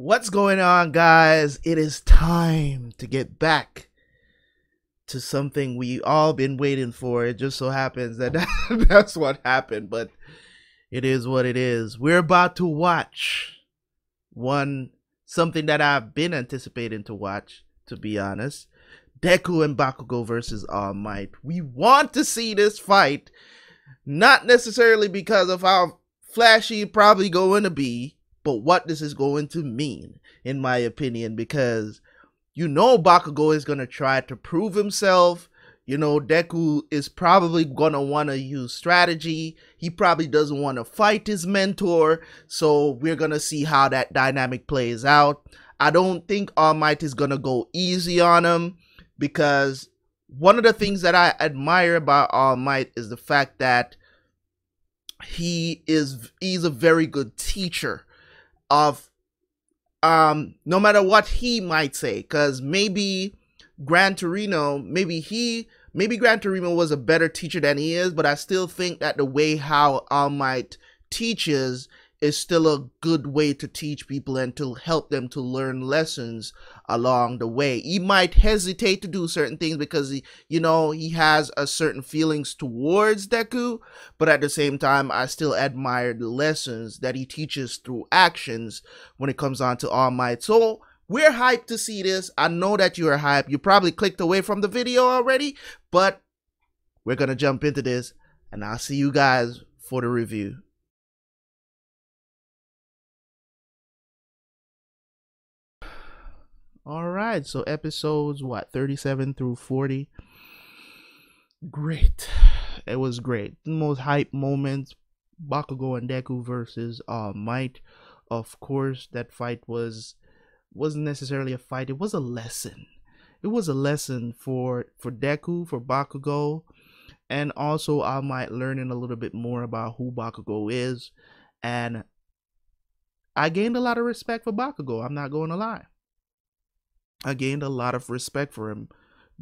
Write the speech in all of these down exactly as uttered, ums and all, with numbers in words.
What's going on, guys? It is time to get back to something we all been waiting for. It just so happens that that's what happened, but it is what it is. We're about to watch one something that I've been anticipating to watch, to be honest. Deku and Bakugo versus All Might. We want to see this fight, not necessarily because of how flashy it's probably going to be, but what this is going to mean, in my opinion, because you know Bakugo is going to try to prove himself. You know, Deku is probably going to want to use strategy. He probably doesn't want to fight his mentor, so we're going to see how that dynamic plays out. I don't think All Might is going to go easy on him, because one of the things that I admire about All Might is the fact that he is he's a very good teacher of um no matter what he might say, because maybe Gran Torino maybe he maybe Gran Torino was a better teacher than he is, but I still think that the way how All Might teaches is still a good way to teach people and to help them to learn lessons along the way. He might hesitate to do certain things because he, you know, he has a certain feelings towards Deku, but at the same time, I still admire the lessons that he teaches through actions when it comes on to All Might. So we're hyped to see this. I know that you are hyped. You probably clicked away from the video already, but we're gonna jump into this, and I'll see you guys for the review. All right, so episodes, what, thirty-seven through forty? Great. It was great. The most hype moments, Bakugo and Deku versus All Might. Of course, that fight was, wasn't necessarily a fight. It was a lesson. It was a lesson for, for Deku, for Bakugo, and also All Might learning a little bit more about who Bakugo is. And I gained a lot of respect for Bakugo. I'm not going to lie. I gained a lot of respect for him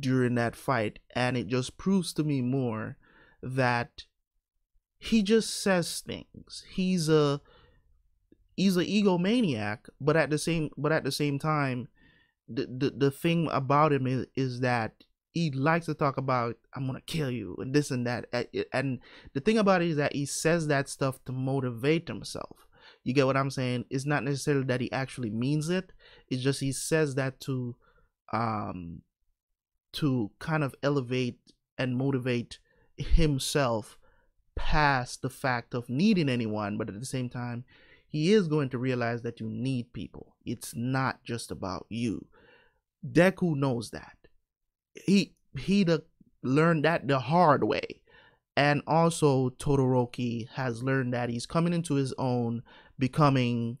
during that fight, and it just proves to me more that he just says things. He's a he's an egomaniac, but at the same but at the same time, the the, the thing about him is, is that he likes to talk about I'm gonna kill you and this and that, and the thing about it is that he says that stuff to motivate himself. You get what I'm saying? It's not necessarily that he actually means it. It's just he says that to um, to kind of elevate and motivate himself past the fact of needing anyone. But at the same time, he is going to realize that you need people. It's not just about you. Deku knows that. He, he learned that the hard way. And also Todoroki has learned that he's coming into his own, becoming,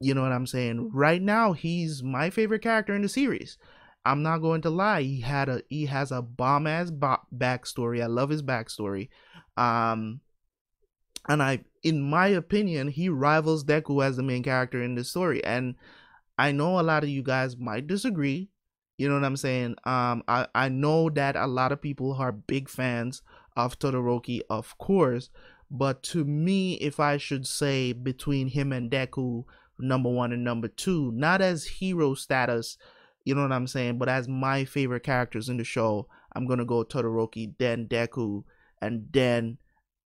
you know what I'm saying? Right now, he's my favorite character in the series. I'm not going to lie. He had a he has a bomb ass backstory. I love his backstory. Um, and I, in my opinion, he rivals Deku as the main character in this story. And I know a lot of you guys might disagree. You know what I'm saying? Um, I, I know that a lot of people are big fans of Todoroki, of course, but to me, if I should say between him and Deku, number one and number two, not as hero status, you know what I'm saying, but as my favorite characters in the show, I'm gonna go Todoroki, then Deku, and then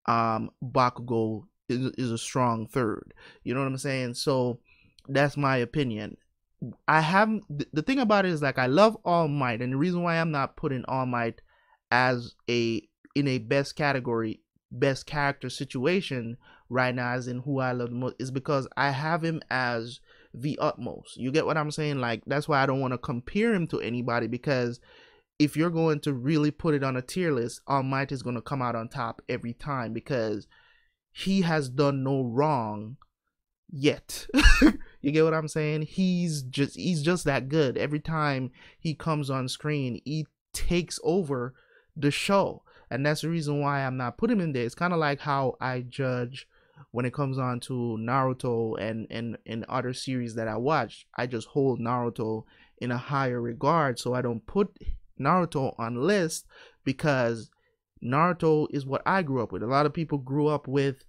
um, Bakugo is, is a strong third. You know what I'm saying? So that's my opinion. I haven't. The thing about it is, like, I love All Might, and the reason why I'm not putting All Might as a in a best category, best character situation right now, as in who I love the most, is because I have him as the utmost. You get what I'm saying? Like, that's why I don't want to compare him to anybody, because if you're going to really put it on a tier list, All Might is going to come out on top every time, because he has done no wrong yet. You get what I'm saying? He's just he's just that good. Every time he comes on screen, he takes over the show. And that's the reason why I'm not putting him in there. It's kind of like how I judge when it comes on to Naruto and, and, and other series that I watch. I just hold Naruto in a higher regard, so I don't put Naruto on list, because Naruto is what I grew up with. A lot of people grew up with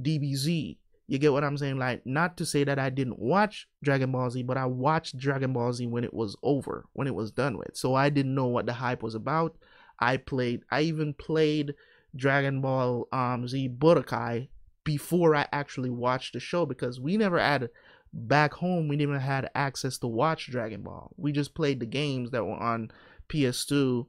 D B Z. You get what I'm saying? Like, not to say that I didn't watch Dragon Ball Z, but I watched Dragon Ball Z when it was over, when it was done with. So I didn't know what the hype was about. I played, I even played Dragon Ball um, Z Budokai before I actually watched the show, because we never had, back home, we didn't even had access to watch Dragon Ball. We just played the games that were on P S two.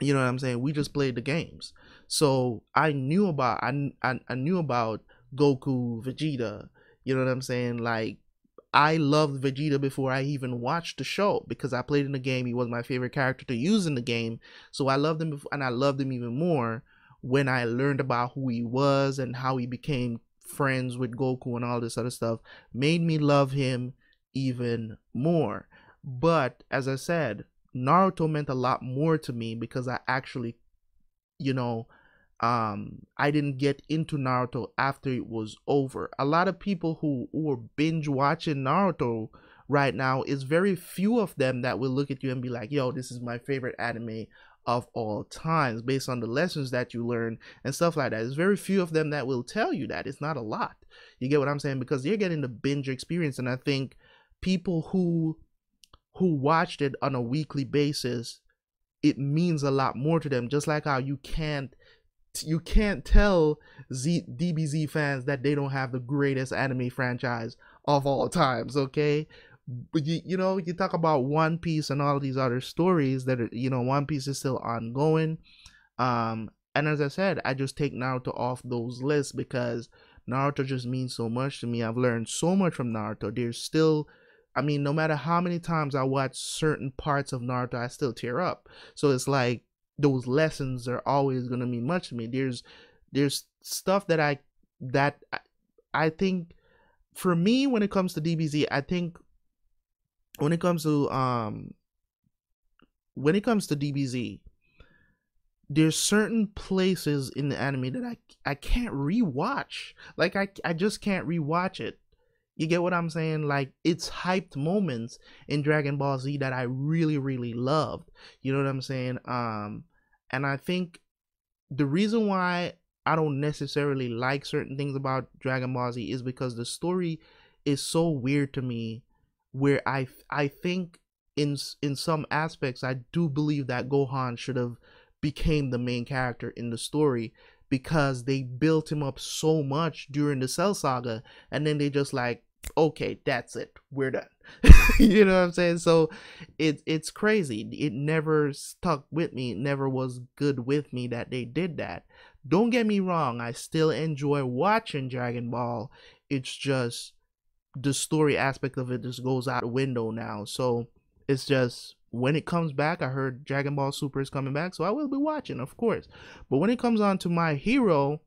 You know what I'm saying? We just played the games. So I knew about, I, I, I knew about Goku, Vegeta, you know what I'm saying? Like, I loved Vegeta before I even watched the show, because I played in the game. He was my favorite character to use in the game. So I loved him before, and I loved him even more when I learned about who he was and how he became friends with Goku and all this other stuff. Made me love him even more. But as I said, Naruto meant a lot more to me, because I actually, you know, um I didn't get into Naruto after it was over. A lot of people who, who are binge watching Naruto right now, is very few of them that will look at you and be like, yo, this is my favorite anime of all times based on the lessons that you learn and stuff like that. There's very few of them that will tell you that. It's not a lot. You get what I'm saying? Because you're getting the binge experience, and I think people who who watched it on a weekly basis, it means a lot more to them. Just like how you can't you can't tell Z, D B Z fans that they don't have the greatest anime franchise of all times, okay? But you, you know, you talk about One Piece and all these other stories that are, you know, One Piece is still ongoing. Um, and as I said, I just take Naruto off those lists, because Naruto just means so much to me. I've learned so much from Naruto. There's still, I mean, no matter how many times I watch certain parts of Naruto, I still tear up. So it's like, those lessons are always going to mean much to me. There's, there's stuff that I, that I, I think for me, when it comes to D B Z, I think when it comes to, um, when it comes to D B Z, there's certain places in the anime that I, I can't rewatch. Like, I, I just can't rewatch it. You get what I'm saying? Like, it's hyped moments in Dragon Ball Z that I really, really loved. You know what I'm saying? Um, and I think the reason why I don't necessarily like certain things about Dragon Ball Z is because the story is so weird to me, where I, I think in, in some aspects, I do believe that Gohan should have became the main character in the story, because they built him up so much during the Cell Saga, and then they just like, okay, that's it, we're done. You know what I'm saying? So it, it's crazy. It never stuck with me. It never was good with me that they did that. Don't get me wrong, I still enjoy watching Dragon Ball. It's just the story aspect of it just goes out the window now. So it's just, when it comes back, I heard Dragon Ball Super is coming back, so I will be watching, of course. But when it comes on to My Hero,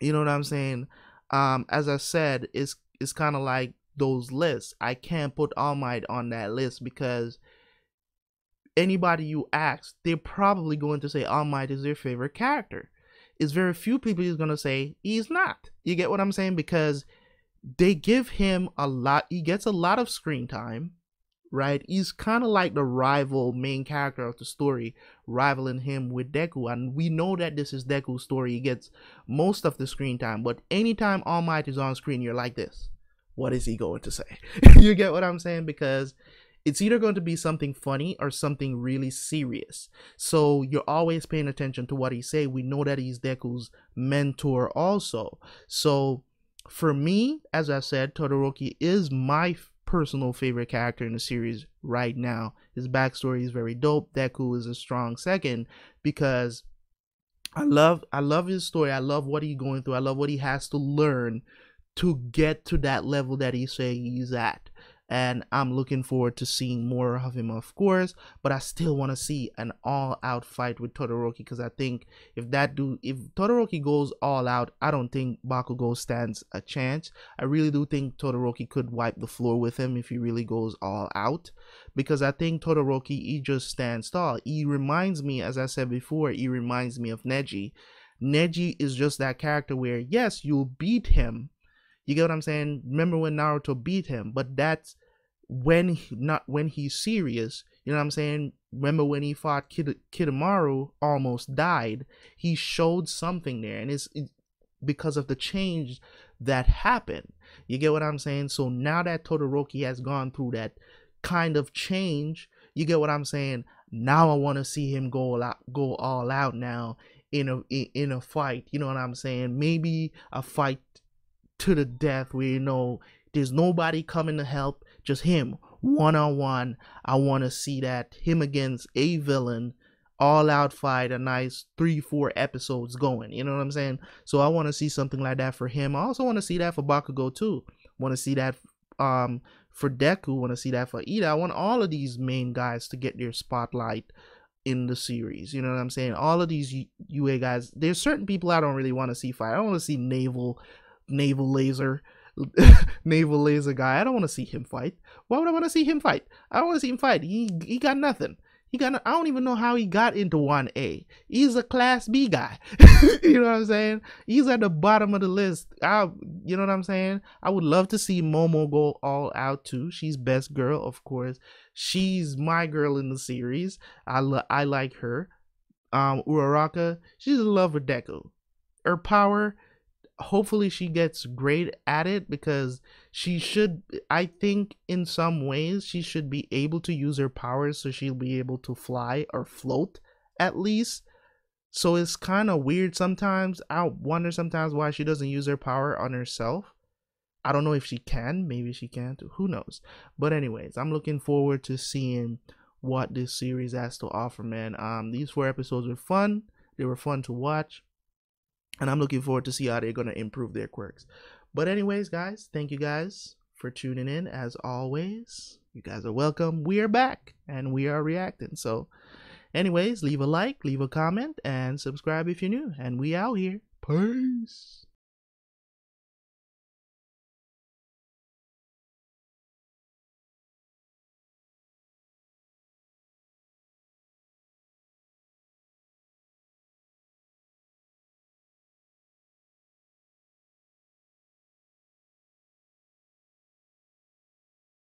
you know what I'm saying? Um, as I said, it's, it's kind of like those lists. I can't put All Might on that list, because anybody you ask, they're probably going to say All Might is their favorite character. It's very few people who's going to say he's not. You get what I'm saying? Because they give him a lot. He gets a lot of screen time. Right, he's kind of like the rival main character of the story, rivaling him with Deku, and we know that this is Deku's story. He gets most of the screen time, but anytime All Might is on screen, you're like, this, what is he going to say? You get what I'm saying? Because it's either going to be something funny or something really serious, so you're always paying attention to what he say. We know that he's Deku's mentor also. So for me, as I said, Todoroki is my personal favorite character in the series right now. His backstory is very dope. Deku is a strong second, because I love I love his story. I love what he's going through. I love what he has to learn to get to that level that he say he's at. And I'm looking forward to seeing more of him, of course, but I still want to see an all-out fight with Todoroki, because I think if that dude, if Todoroki goes all out, I don't think Bakugo stands a chance. I really do think Todoroki could wipe the floor with him if he really goes all out, because I think Todoroki, he just stands tall. He reminds me, as I said before, he reminds me of Neji. Neji is just that character where, yes, you'll beat him. You get what I'm saying? Remember when Naruto beat him, but that's when he, not when he's serious. You know what I'm saying? Remember when he fought Kid, Kidamaru, almost died. He showed something there, and it's, it's because of the change that happen. You get what I'm saying? So now that Todoroki has gone through that kind of change, you get what I'm saying? Now I want to see him go all out, go all out now in a in a fight. You know what I'm saying? Maybe a fight to the death where, you know, there's nobody coming to help, just him one-on-one. I want to see that, him against a villain, all out fight, a nice three four episodes going. You know what I'm saying? So I want to see something like that for him. I also want to see that for Bakugo too. Want to see that um for Deku. Want to see that for Iida. I want all of these main guys to get their spotlight in the series. You know what I'm saying? All of these U A guys. There's certain people I don't really want to see fight. I don't want to see naval naval laser naval laser guy. I don't want to see him fight. Why would I want to see him fight? I don't want to see him fight. He he got nothing. He got. I don't even know how he got into one A. He's a Class B guy. You know what I'm saying? He's at the bottom of the list. I, you know what I'm saying? I would love to see Momo go all out too. She's best girl, of course. She's my girl in the series. I lo I like her. Um, Uraraka. She's in love with Deku. Her power. Hopefully she gets great at it, because she should, I think in some ways she should be able to use her powers, so she'll be able to fly or float at least. So it's kind of weird sometimes. I wonder sometimes why she doesn't use her power on herself. I don't know if she can. Maybe she can't. Who knows? But anyways, I'm looking forward to seeing what this series has to offer, man. Um, these four episodes were fun. They were fun to watch. And I'm looking forward to see how they're going to improve their quirks. But anyways, guys, thank you guys for tuning in. As always, you guys are welcome. We are back and we are reacting. So anyways, leave a like, leave a comment, and subscribe if you're new. And we out here. Peace.